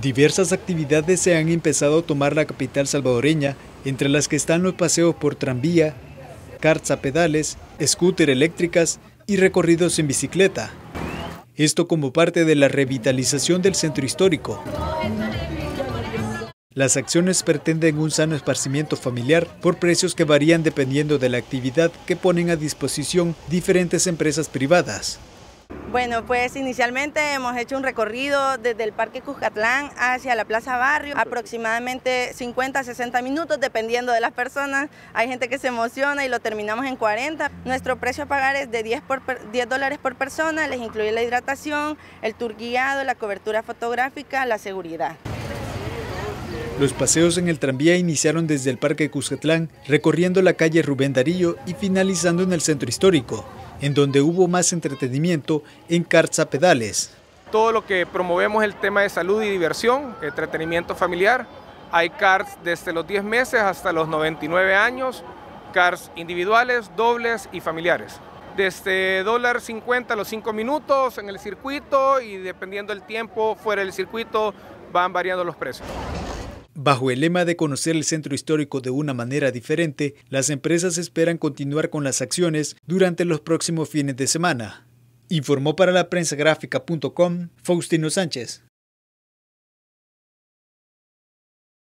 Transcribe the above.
Diversas actividades se han empezado a tomar la capital salvadoreña, entre las que están los paseos por tranvía, karts a pedales, scooter eléctricas y recorridos en bicicleta. Esto como parte de la revitalización del centro histórico. Las acciones pretenden un sano esparcimiento familiar por precios que varían dependiendo de la actividad que ponen a disposición diferentes empresas privadas. Bueno, pues inicialmente hemos hecho un recorrido desde el Parque Cuscatlán hacia la Plaza Barrios, aproximadamente 50 a 60 minutos, dependiendo de las personas. Hay gente que se emociona y lo terminamos en 40. Nuestro precio a pagar es de 10 dólares por persona, les incluye la hidratación, el tour guiado, la cobertura fotográfica, la seguridad. Los paseos en el tranvía iniciaron desde el Parque Cuscatlán, recorriendo la calle Rubén Darío y finalizando en el centro histórico, en donde hubo más entretenimiento en karts a pedales. Todo lo que promovemos es el tema de salud y diversión, entretenimiento familiar. Hay karts desde los 10 meses hasta los 99 años, karts individuales, dobles y familiares. Desde $1.50 a los 5 minutos en el circuito y dependiendo del tiempo fuera del circuito van variando los precios. Bajo el lema de conocer el centro histórico de una manera diferente, las empresas esperan continuar con las acciones durante los próximos fines de semana. Informó para laprensagrafica.com Faustino Sánchez.